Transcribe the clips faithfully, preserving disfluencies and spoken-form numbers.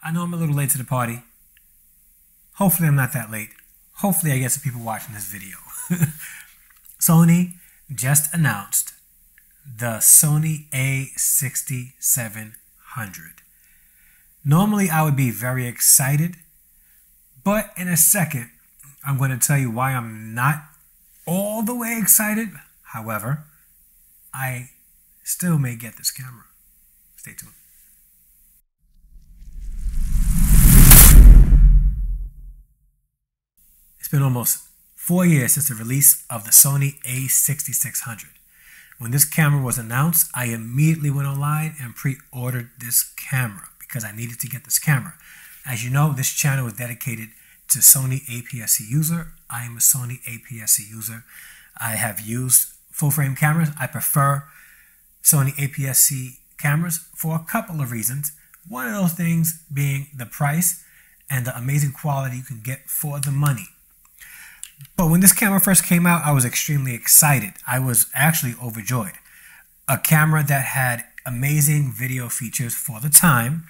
I know I'm a little late to the party. Hopefully I'm not that late. Hopefully I get some people watching this video. Sony just announced the Sony A sixty-seven hundred. Normally I would be very excited, but in a second I'm going to tell you why I'm not all the way excited. However, I still may get this camera. Stay tuned. It's been almost four years since the release of the Sony A sixty-six hundred. When this camera was announced, I immediately went online and pre-ordered this camera because I needed to get this camera. As you know, this channel is dedicated to Sony A P S-C user. I am a Sony A P S-C user. I have used full-frame cameras. I prefer Sony A P S-C cameras for a couple of reasons. One of those things being the price and the amazing quality you can get for the money. But when this camera first came out, I was extremely excited. I was actually overjoyed. A camera that had amazing video features for the time,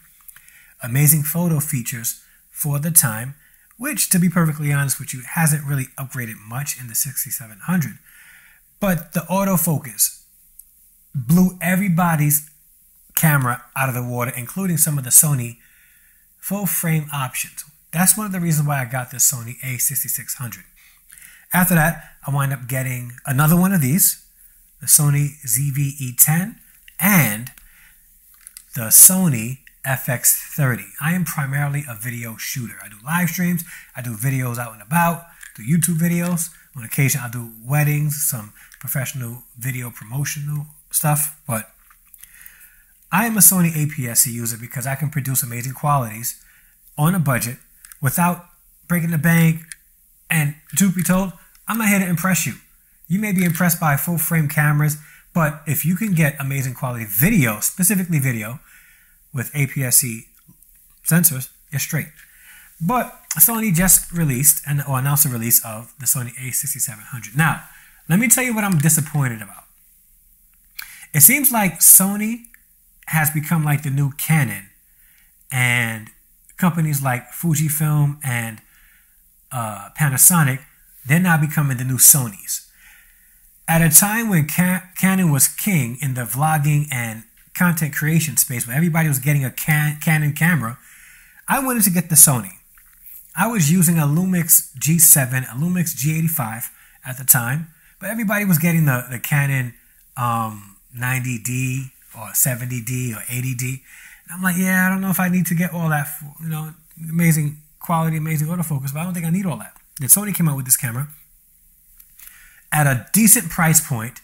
amazing photo features for the time, which, to be perfectly honest with you, hasn't really upgraded much in the sixty-seven hundred. But the autofocus blew everybody's camera out of the water, including some of the Sony full-frame options. That's one of the reasons why I got this Sony A sixty-six hundred. After that, I wind up getting another one of these, the Sony Z V E ten and the Sony F X thirty. I am primarily a video shooter. I do live streams, I do videos out and about, do YouTube videos. On occasion, I do weddings, some professional video promotional stuff, but I am a Sony A P S-C user because I can produce amazing qualities on a budget without breaking the bank. And truth be told, I'm not here to impress you. You may be impressed by full frame cameras, but if you can get amazing quality video, specifically video, with A P S-C sensors, you're straight. But Sony just released and or announced the release of the Sony A sixty-seven hundred. Now, let me tell you what I'm disappointed about. It seems like Sony has become like the new Canon, and companies like Fujifilm and Uh, Panasonic, they're now becoming the new Sonys. At a time when Ca Canon was king in the vlogging and content creation space, when everybody was getting a Can Canon camera, I wanted to get the Sony. I was using a Lumix G seven, a Lumix G eighty-five at the time, but everybody was getting the, the Canon um, ninety D or seventy D or eighty D. And I'm like, yeah, I don't know if I need to get all that, for, you know, amazing quality, amazing autofocus, but I don't think I need all that. And Sony came out with this camera at a decent price point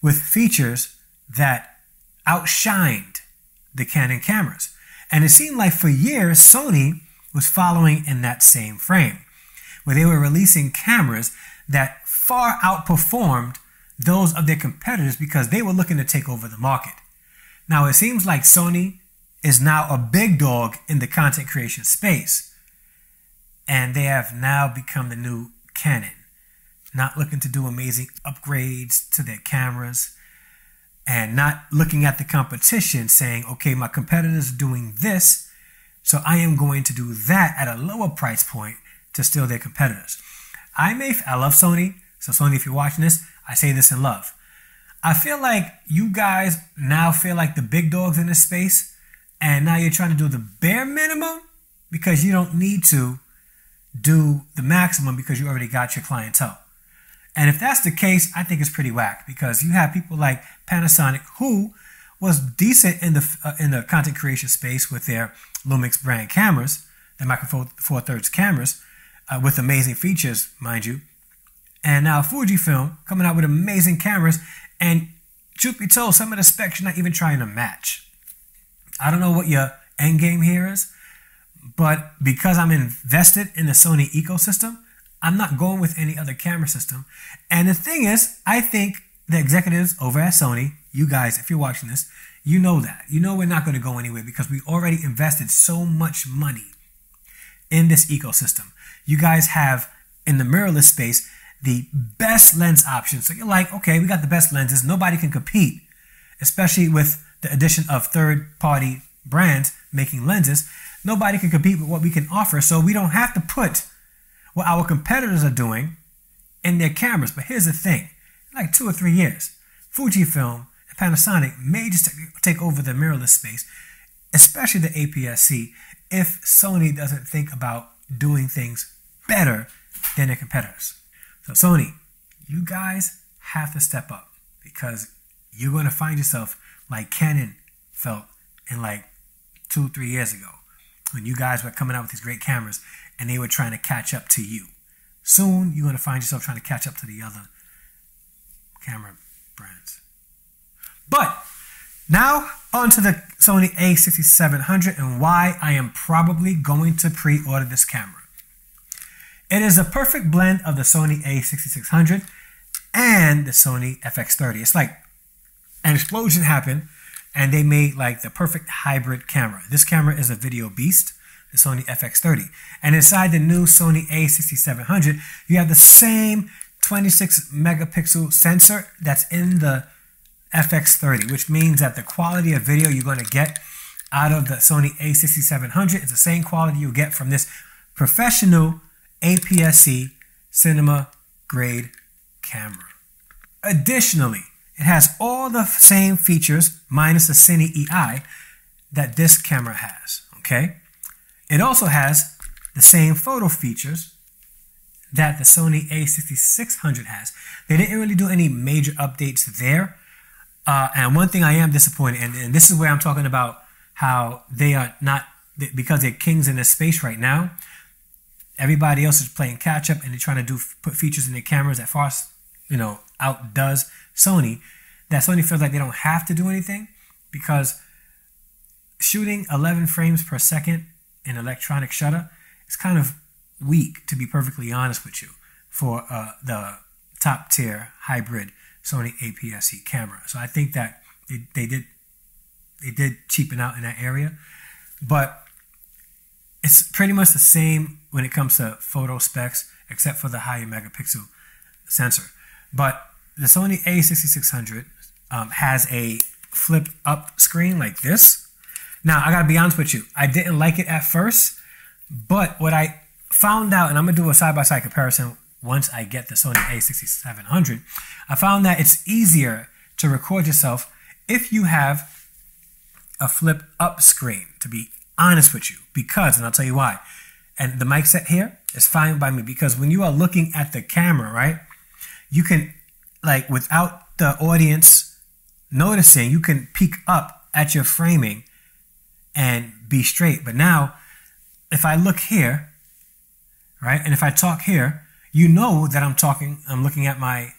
with features that outshined the Canon cameras. And it seemed like for years, Sony was following in that same frame, where they were releasing cameras that far outperformed those of their competitors because they were looking to take over the market. Now, it seems like Sony is now a big dog in the content creation space, and they have now become the new Canon, not looking to do amazing upgrades to their cameras and not looking at the competition saying, okay, my competitor's doing this, so I am going to do that at a lower price point to steal their competitors. I may, I love Sony, so Sony, if you're watching this, I say this in love. I feel like you guys now feel like the big dogs in this space, and now you're trying to do the bare minimum because you don't need to do the maximum because you already got your clientele. And if that's the case, I think it's pretty whack because you have people like Panasonic, who was decent in the uh, in the content creation space with their Lumix brand cameras, the Micro Four Thirds cameras, uh, with amazing features, mind you. And now Fujifilm coming out with amazing cameras, and truth be told, some of the specs you're not even trying to match. I don't know what your end game here is, but because I'm invested in the Sony ecosystem, I'm not going with any other camera system. And the thing is, I think the executives over at Sony, you guys, if you're watching this, you know that. You know we're not going to go anywhere because we already invested so much money in this ecosystem. You guys have, in the mirrorless space, the best lens options. So you're like, okay, we got the best lenses. Nobody can compete, especially with the addition of third-party brands making lenses, nobody can compete with what we can offer, so we don't have to put what our competitors are doing in their cameras. But here's the thing, in like two or three years, Fujifilm and Panasonic may just take over the mirrorless space, especially the A P S C, if Sony doesn't think about doing things better than their competitors. So Sony, you guys have to step up, because you're going to find yourself like Canon felt in like two, three years ago, when you guys were coming out with these great cameras and they were trying to catch up to you. Soon, you're going to find yourself trying to catch up to the other camera brands. But now onto the Sony A sixty-seven hundred and why I am probably going to pre-order this camera. It is a perfect blend of the Sony A sixty-six hundred and the Sony F X thirty. It's like an explosion happened and they made like the perfect hybrid camera. This camera is a video beast, the Sony F X thirty. And inside the new Sony A sixty-seven hundred, you have the same twenty-six megapixel sensor that's in the F X thirty, which means that the quality of video you're going to get out of the Sony A sixty-seven hundred is the same quality you get from this professional A P S C cinema grade camera. Additionally, it has all the same features minus the Cine E I that this camera has, okay? It also has the same photo features that the Sony A sixty-six hundred has. They didn't really do any major updates there. Uh, and one thing I am disappointed, and, and this is where I'm talking about how they are not, because they're kings in this space right now, everybody else is playing catch up and they're trying to do put features in their cameras that far, you know, outdoes Sony, that Sony feels like they don't have to do anything, because shooting eleven frames per second in electronic shutter is kind of weak, to be perfectly honest with you, for uh, the top tier hybrid Sony A P S-C camera. So I think that they, they did they did cheapen out in that area, but it's pretty much the same when it comes to photo specs, except for the higher megapixel sensor. But the Sony A sixty-six hundred um, has a flipped up screen like this. Now, I gotta be honest with you, I didn't like it at first, but what I found out, and I'm gonna do a side-by-side comparison once I get the Sony A sixty-seven hundred, I found that it's easier to record yourself if you have a flip up screen, to be honest with you, because, and I'll tell you why, and the mic set here is fine by me, because when you are looking at the camera, right, you can, like, without the audience noticing, you can peek up at your framing and be straight. But now, if I look here, right, and if I talk here, you know that I'm talking, I'm looking at my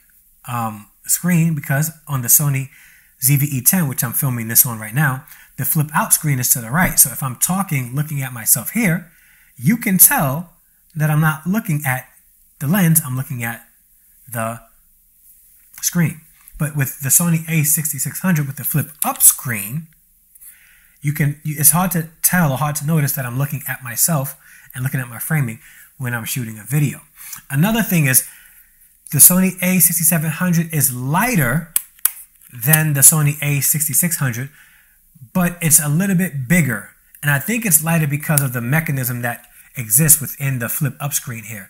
um, screen, because on the Sony Z V E ten, which I'm filming this on right now, the flip out screen is to the right. So if I'm talking, looking at myself here, you can tell that I'm not looking at the lens, I'm looking at the screen. But with the Sony A sixty-six hundred with the flip up screen, you can, it's hard to tell or hard to notice that I'm looking at myself and looking at my framing when I'm shooting a video. Another thing is the Sony A sixty-seven hundred is lighter than the Sony A sixty-six hundred, but it's a little bit bigger. And I think it's lighter because of the mechanism that exists within the flip up screen here.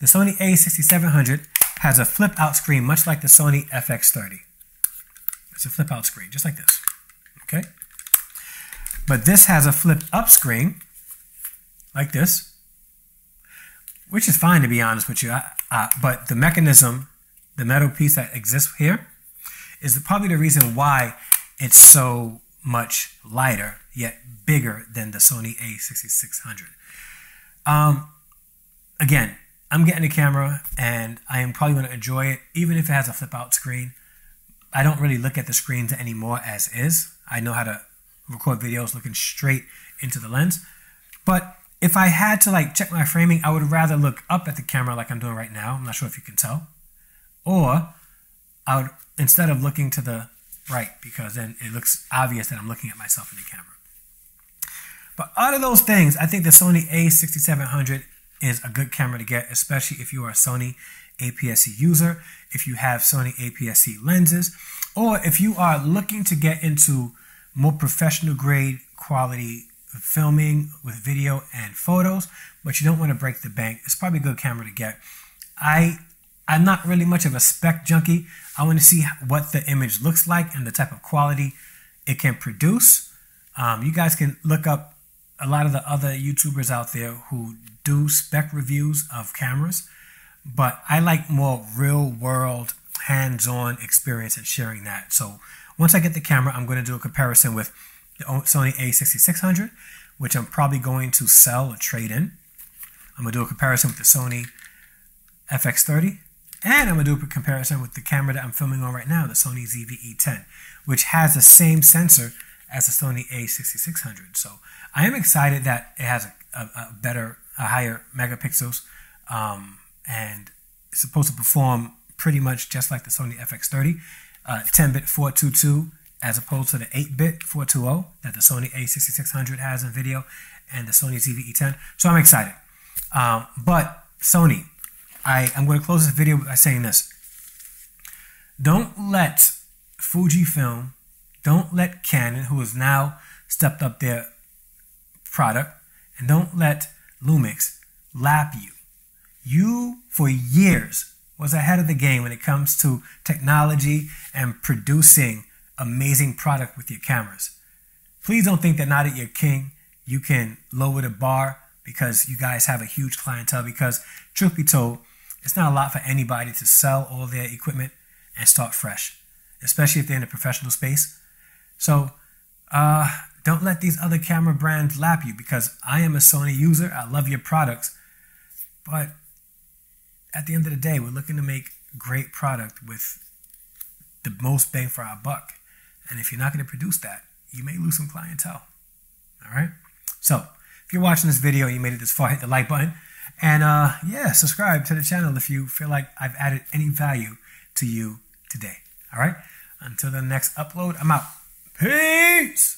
The Sony A sixty-seven hundred has a flip out screen, much like the Sony F X thirty. It's a flip out screen, just like this, okay? But this has a flip up screen, like this, which is fine, to be honest with you. I, uh, but the mechanism, the metal piece that exists here, is probably the reason why it's so much lighter, yet bigger than the Sony A sixty-six hundred. Um, again, I'm getting a camera and I am probably going to enjoy it, even if it has a flip out screen. I don't really look at the screens anymore as is. I know how to record videos looking straight into the lens. But if I had to like check my framing, I would rather look up at the camera like I'm doing right now. I'm not sure if you can tell. Or I would, instead of looking to the right, because then it looks obvious that I'm looking at myself in the camera. But out of those things, I think the Sony A sixty-seven hundred is a good camera to get, especially if you are a Sony A P S-C user, if you have Sony A P S-C lenses, or if you are looking to get into more professional grade quality filming with video and photos, but you don't want to break the bank. It's probably a good camera to get. I, I'm not really much of a spec junkie. I want to see what the image looks like and the type of quality it can produce. Um, you guys can look up a lot of the other YouTubers out there who do spec reviews of cameras, but I like more real world, hands-on experience and sharing that. So once I get the camera, I'm going to do a comparison with the Sony A sixty-six hundred, which I'm probably going to sell or trade in. I'm going to do a comparison with the Sony F X thirty, and I'm going to do a comparison with the camera that I'm filming on right now, the Sony Z V E ten, which has the same sensor as the Sony A sixty-six hundred. So I am excited that it has a, a, a better, a higher megapixels, um, and it's supposed to perform pretty much just like the Sony F X thirty, uh, ten bit four twenty-two as opposed to the eight bit four twenty that the Sony A sixty-six hundred has in video and the Sony Z V E ten. So I'm excited. Um, but Sony, I, I'm going to close this video by saying this. Don't let Fujifilm, don't let Canon, who has now stepped up their product, and don't let Lumix lap you. You, for years, was ahead of the game when it comes to technology and producing amazing product with your cameras. Please don't think that now that you're king, you can lower the bar because you guys have a huge clientele, because truth be told, it's not a lot for anybody to sell all their equipment and start fresh, especially if they're in the professional space. So uh, don't let these other camera brands lap you, because I am a Sony user. I love your products, but at the end of the day, we're looking to make great product with the most bang for our buck. And if you're not going to produce that, you may lose some clientele. All right. So if you're watching this video and you made it this far, hit the like button, and uh, yeah, subscribe to the channel if you feel like I've added any value to you today. All right. Until the next upload, I'm out. Peace.